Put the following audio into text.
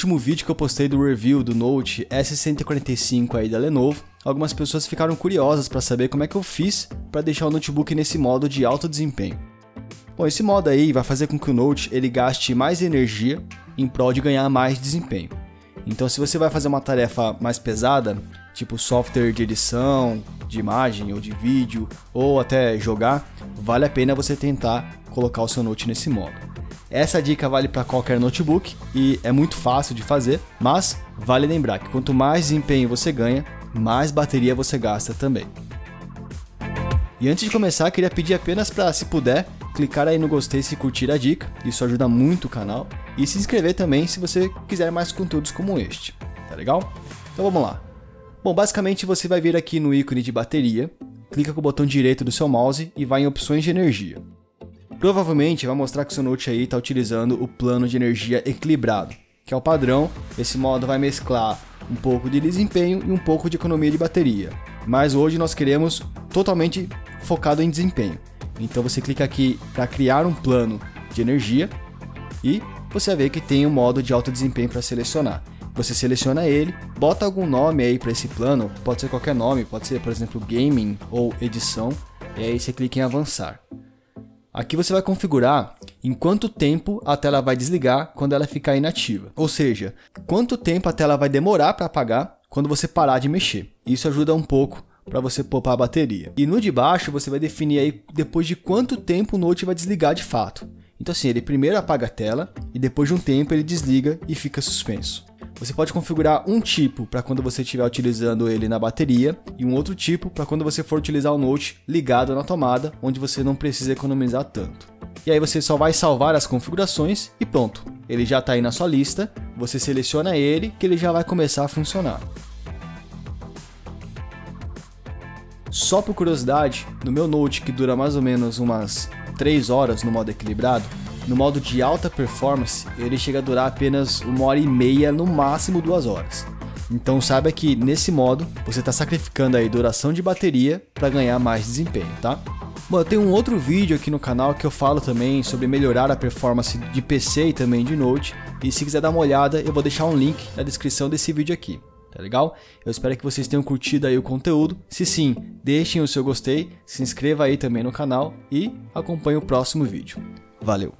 último vídeo que eu postei do review do Note S145 aí da Lenovo, algumas pessoas ficaram curiosas para saber como é que eu fiz para deixar o notebook nesse modo de alto desempenho. Bom, esse modo aí vai fazer com que o Note ele gaste mais energia em prol de ganhar mais desempenho. Então, se você vai fazer uma tarefa mais pesada, tipo software de edição, de imagem ou de vídeo, ou até jogar, vale a pena você tentar colocar o seu Note nesse modo. Essa dica vale para qualquer notebook e é muito fácil de fazer, mas vale lembrar que quanto mais desempenho você ganha, mais bateria você gasta também. E antes de começar, queria pedir apenas para, se puder, clicar aí no gostei se curtir a dica, isso ajuda muito o canal, e se inscrever também se você quiser mais conteúdos como este, tá legal? Então vamos lá. Bom, basicamente você vai vir aqui no ícone de bateria, clica com o botão direito do seu mouse e vai em opções de energia. Provavelmente vai mostrar que o seu Note aí está utilizando o plano de energia equilibrado, que é o padrão. Esse modo vai mesclar um pouco de desempenho e um pouco de economia de bateria, mas hoje nós queremos totalmente focado em desempenho. Então você clica aqui para criar um plano de energia e você vai ver que tem um modo de alto desempenho para selecionar. Você seleciona ele, bota algum nome aí para esse plano, pode ser qualquer nome, pode ser, por exemplo, gaming ou edição, e aí você clica em avançar. Aqui você vai configurar em quanto tempo a tela vai desligar quando ela ficar inativa, ou seja, quanto tempo a tela vai demorar para apagar quando você parar de mexer. Isso ajuda um pouco para você poupar a bateria. E no de baixo você vai definir aí depois de quanto tempo o Note vai desligar de fato. Então assim, ele primeiro apaga a tela e depois de um tempo ele desliga e fica suspenso. Você pode configurar um tipo para quando você estiver utilizando ele na bateria e um outro tipo para quando você for utilizar o Note ligado na tomada, onde você não precisa economizar tanto. E aí você só vai salvar as configurações e pronto, ele já está aí na sua lista, você seleciona ele que ele já vai começar a funcionar. Só por curiosidade, no meu Note que dura mais ou menos umas 3 horas no modo equilibrado, no modo de alta performance, ele chega a durar apenas 1h30, no máximo 2 horas. Então saiba que nesse modo, você está sacrificando aí duração de bateria para ganhar mais desempenho, tá? Bom, eu tenho um outro vídeo aqui no canal que eu falo também sobre melhorar a performance de PC e também de Note. E se quiser dar uma olhada, eu vou deixar um link na descrição desse vídeo aqui. Tá legal? Eu espero que vocês tenham curtido aí o conteúdo. Se sim, deixem o seu gostei, se inscreva aí também no canal e acompanhe o próximo vídeo. Valeu!